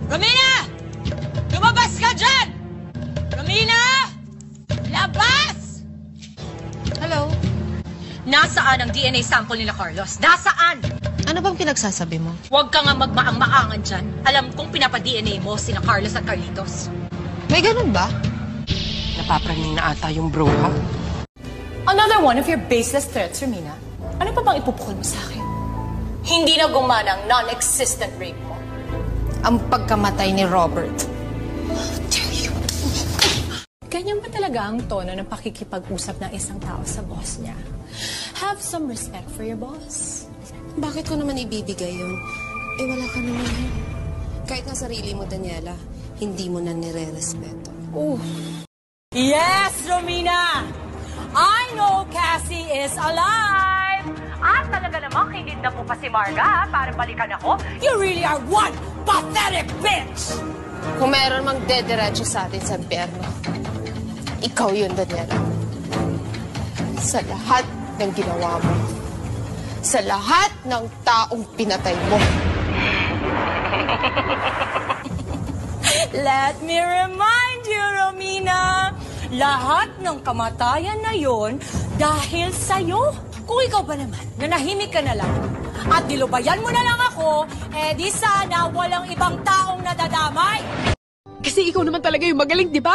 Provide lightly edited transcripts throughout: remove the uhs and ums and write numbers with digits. Romina! Lumabas ka dyan! Romina! Labas! Hello? Nasaan ang DNA sample nila, Carlos? Nasaan? Ano bang pinagsasabi mo? Huwag ka nga magmaang-maangan dyan. Alam kong pinapa-DNA mo sina Carlos at Carlitos. May ganun ba? Napapraning na ata yung bro, ha? Another one of your baseless threats, Romina. Ano pa bang ipupukol mo sa akin? Hindi na gumana ang non-existent rape mo. Ang pagkamatay ni Robert. How dare you? Ganyan ba talaga ang tono ng pakikipag-usap ng isang tao sa boss niya? Have some respect for your boss. Bakit ko naman ibibigay yun? Eh, wala ka naman yun. Kahit na sarili mo, Daniela, hindi mo na nire-respeto. Oh. Yes, Romina! I know Cassie is alive! At talaga namang kinidnap na po pa si Marga para balikan ako. You really are one pathetic bitch! Kung meron mang dederecho sa atin sa San Berma, ikaw yun, Daniela. Sa lahat ng ginawa mo. Sa lahat ng taong pinatay mo. Let me remind you, Romina, lahat ng kamatayan na yon dahil sa'yo. Kung ikaw ba naman, nanahimik ka na lang at dilubayan mo na lang ako, eh di sana walang ibang taong nadadamay. Kasi ikaw naman talaga yung magaling, di ba?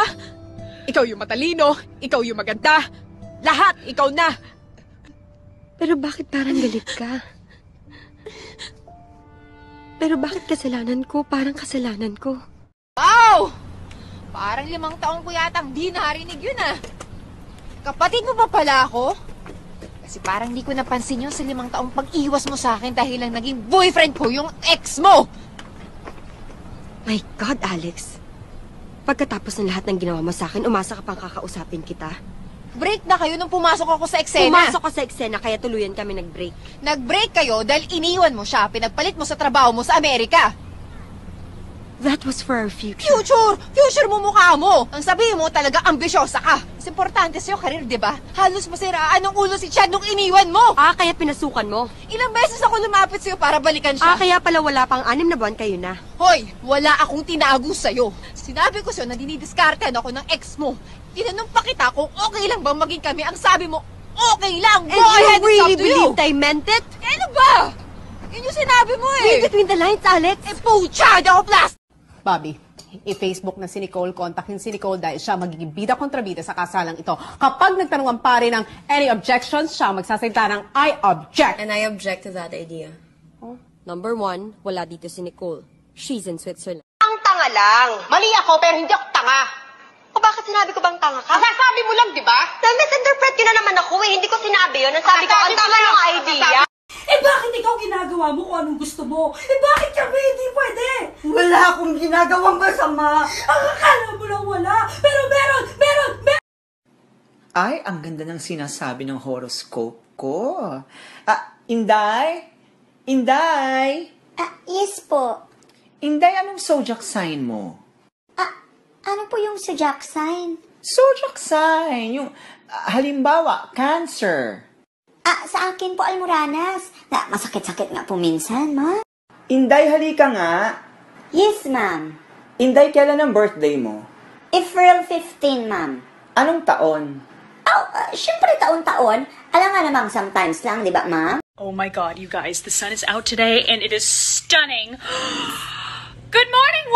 Ikaw yung matalino, ikaw yung maganda, lahat ikaw na. Pero bakit parang galit ka? Pero bakit kasalanan ko? Parang kasalanan ko. Wow! Parang 5 taon ko yata di narinig yun ah. Kapatid mo pa pala ako? Kasi parang di ko napansin yun sa 5 taong pag-iwas mo sa akin dahil lang naging boyfriend ko yung ex mo! My God, Alex. Pagkatapos ng lahat ng ginawa mo sa akin, umasa ka pang kakausapin kita. Break na kayo nung pumasok ako sa eksena. Pumasok ka sa eksena kaya tuluyan kami nag-break. Nag-break kayo dahil iniwan mo siya, pinagpalit mo sa trabaho mo sa Amerika. That was for our future. Future! Future mo mukha mo! Ang sabi mo talaga, ambisyosa ka. Mas importante sa'yo, karir, di ba? Halos masiraan ang ulo si Chad nung iniwan mo. Ah, kaya pinasukan mo. Ilang beses ako lumapit sa'yo para balikan siya. Ah, kaya pala wala pang 6 na buwan kayo na. Hoy, wala akong tinago sa'yo. Sinabi ko sa'yo na dinidiskartehan ako ng ex mo. Tinanong pa kita kung okay lang bang maging kami. Ang sabi mo, okay lang. And you really believed I meant it? Eh, ano ba? Yun yung sinabi mo eh. Read between the lines, Alex. Eh, po, Chad, ako plastic. Bobby, i-Facebook na si Nicole, kontakin si Nicole dahil siya magiging bida kontra bida sa kasalang ito. Kapag nagtanong ang pare ng any objections, siya magsasalita ng I object. And I object to that idea. Huh? Number 1, wala dito si Nicole. She's in Switzerland. Ang tanga lang! Mali ako pero hindi ako tanga. O bakit sinabi ko bang tanga ka? Sabi mo lang, di ba? Misinterpret yun na naman ako eh. Hindi ko sinabi yun. Ang sabi ko, ang tanga ng idea. Eh bakit ikaw ginagawa mo kung anong gusto mo? Eh bakit kami hindi pwede? Wala akong ginagawang masama. Ang akala mo lang wala. Pero meron, meron, meron. Ay, ang ganda ng sinasabi ng horoscope ko. Ah, Inday? Inday? Ah, yes po. Inday, anong zodiac sign mo? Ah, ano po yung zodiac sign? Zodiac sign. Yung, halimbawa, Cancer. Ah, sa akin po, Almoranas. Na, masakit-sakit nga po minsan, ma. Inday, halika nga. Yes, ma'am. Inday, kailan ang birthday mo? April 15, ma'am. Anong taon? Oh, syempre taon-taon. Alam nga namang sometimes lang, di ba, ma'am? Oh my God, you guys, the sun is out today and it is stunning. Good morning,